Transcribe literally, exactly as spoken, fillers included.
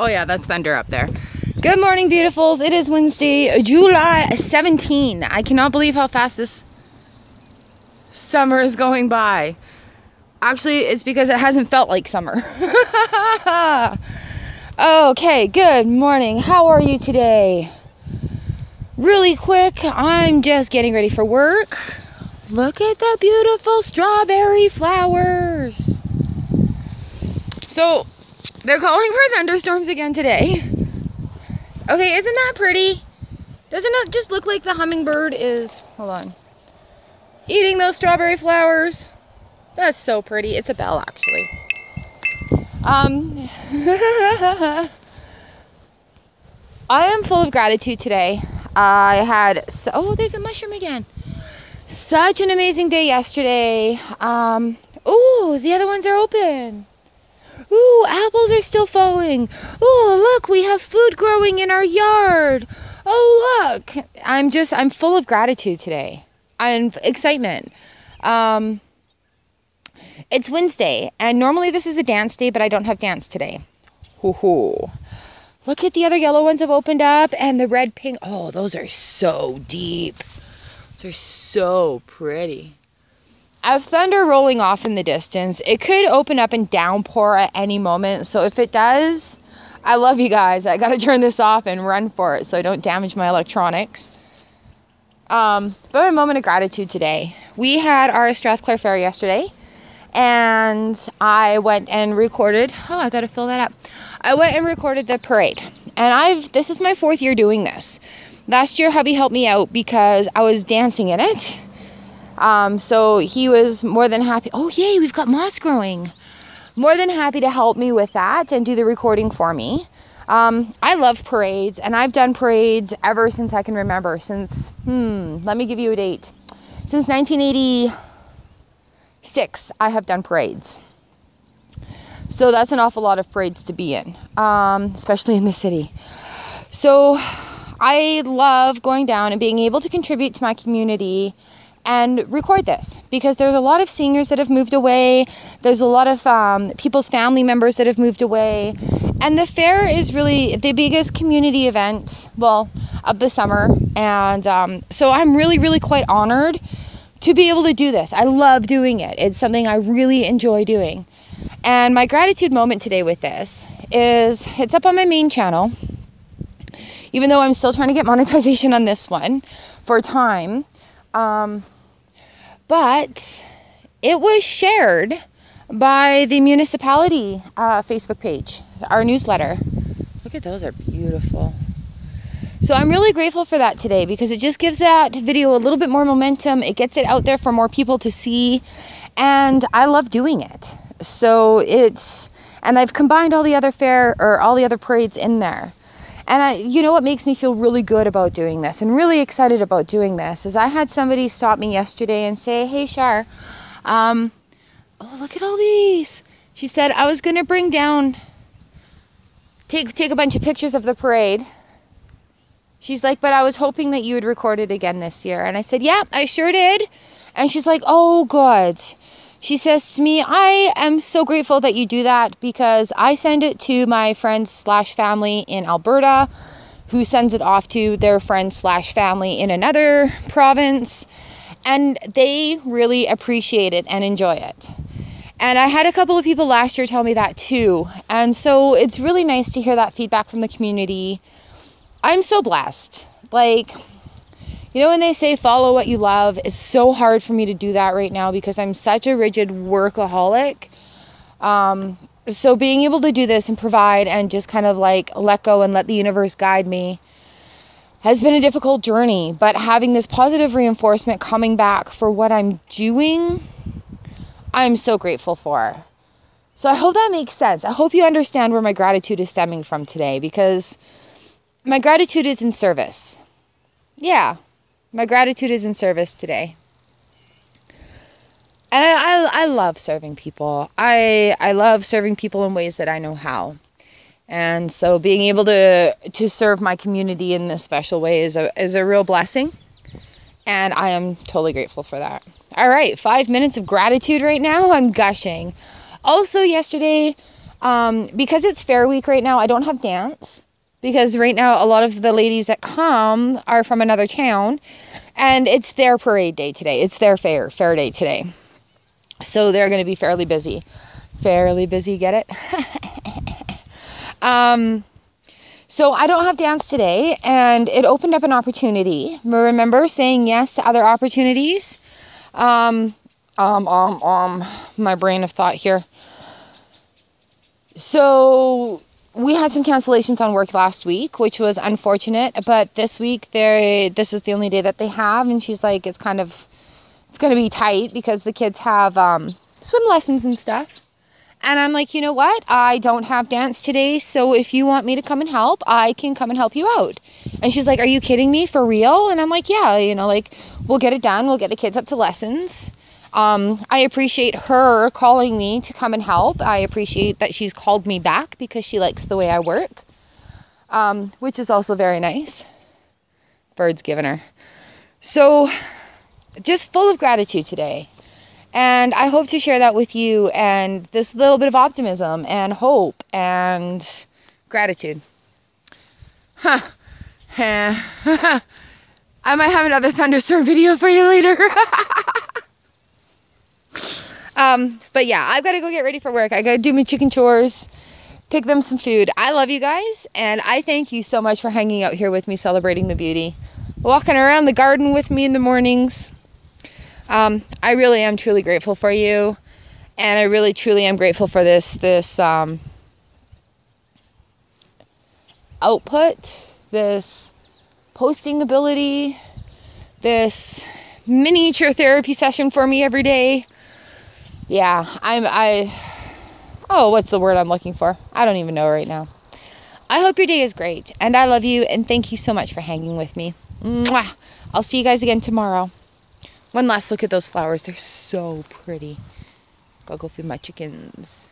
Oh yeah, that's thunder up there. Good morning, beautifuls. It is Wednesday, July seventeenth. I cannot believe how fast this summer is going by. Actually, it's because it hasn't felt like summer. Okay, good morning. How are you today? Really quick, I'm just getting ready for work. Look at the beautiful strawberry flowers. So, they're calling for thunderstorms again today. Okay, isn't that pretty? Doesn't it just look like the hummingbird is, hold on, eating those strawberry flowers? That's so pretty. It's a bell, actually. Um, I am full of gratitude today. I had, so, oh, there's a mushroom again. Such an amazing day yesterday. Um, oh, the other ones are open. Ooh, apples are still falling. Oh, look, we have food growing in our yard. Oh, look. I'm just, I'm full of gratitude today and excitement. Um, it's Wednesday, and normally this is a dance day, but I don't have dance today. Hoo hoo. Look at the other yellow ones have opened up, and the red, pink. Oh, those are so deep. Those are so pretty. I have thunder rolling off in the distance. It could open up and downpour at any moment. So if it does, I love you guys. I got to turn this off and run for it so I don't damage my electronics. Um, but a moment of gratitude today. We had our Strathclair Fair yesterday. And I went and recorded. Oh, I got to fill that up. I went and recorded the parade. And I've this is my fourth year doing this. Last year, hubby helped me out because I was dancing in it. Um, so he was more than happy. Oh, yay, we've got moss growing. More than happy to help me with that and do the recording for me. Um, I love parades, and I've done parades ever since I can remember. Since, hmm, let me give you a date. Since nineteen eighty-six, I have done parades. So that's an awful lot of parades to be in, um, especially in the city. So I love going down and being able to contribute to my community and record this, because there's a lot of seniors that have moved away. There's a lot of um, people's family members that have moved away. And the fair is really the biggest community event, well, of the summer. And um, so I'm really, really quite honored to be able to do this. I love doing it. It's something I really enjoy doing. And my gratitude moment today with this is it's up on my main channel, even though I'm still trying to get monetization on this one for time. Um, But it was shared by the municipality uh, Facebook page, our newsletter. Look at those, are beautiful. So I'm really grateful for that today, because it just gives that video a little bit more momentum. It gets it out there for more people to see. And I love doing it. So it's, and I've combined all the other fair or all the other parades in there. And I, you know what makes me feel really good about doing this and really excited about doing this is I had somebody stop me yesterday and say, hey, Char, um, oh, look at all these. She said, I was going to bring down, take, take a bunch of pictures of the parade. She's like, but I was hoping that you would record it again this year. And I said, yeah, I sure did. And she's like, oh, good. She says to me, I am so grateful that you do that, because I send it to my friends slash family in Alberta, who sends it off to their friends slash family in another province, and they really appreciate it and enjoy it. And I had a couple of people last year tell me that too. And so it's really nice to hear that feedback from the community. I'm so blessed. Like, you know, when they say follow what you love, it's so hard for me to do that right now because I'm such a rigid workaholic. Um, so being able to do this and provide and just kind of like let go and let the universe guide me has been a difficult journey. But having this positive reinforcement coming back for what I'm doing, I'm so grateful for. So I hope that makes sense. I hope you understand where my gratitude is stemming from today, because my gratitude is in service. Yeah. My gratitude is in service today. And I, I, I love serving people. I, I love serving people in ways that I know how. And so being able to, to serve my community in this special way is a, is a real blessing. And I am totally grateful for that. All right, five minutes of gratitude right now. I'm gushing. Also yesterday, Um, because it's Fair Week right now, I don't have dance. Because right now, a lot of the ladies that come are from another town. And it's their parade day today. It's their fair, fair day today. So they're going to be fairly busy. Fairly busy, get it? um... So I don't have dance today, and it opened up an opportunity. Remember saying yes to other opportunities? Um, um, um, um, my brain of thought here. So we had some cancellations on work last week, which was unfortunate, but this week, they this is the only day that they have, and she's like, it's kind of, it's going to be tight because the kids have um, swim lessons and stuff. And I'm like, you know what? I don't have dance today, so if you want me to come and help, I can come and help you out. And she's like, are you kidding me? For real? And I'm like, yeah, you know, like, we'll get it done. We'll get the kids up to lessons. Um, I appreciate her calling me to come and help. I appreciate that she's called me back because she likes the way I work, um, which is also very nice. Bird's giving her. So, just full of gratitude today. And I hope to share that with you, and this little bit of optimism and hope and gratitude. Huh. I might have another thunderstorm video for you later. um, but yeah, I've got to go get ready for work. I got to do my chicken chores, pick them some food. I love you guys, and I thank you so much for hanging out here with me, celebrating the beauty, walking around the garden with me in the mornings. Um, I really am truly grateful for you, and I really truly am grateful for this, this, um, output, this posting ability, this miniature therapy session for me every day. Yeah, I'm, I, oh, what's the word I'm looking for? I don't even know right now. I hope your day is great, and I love you, and thank you so much for hanging with me. Mwah. I'll see you guys again tomorrow. One last look at those flowers. They're so pretty. Gotta go feed my chickens.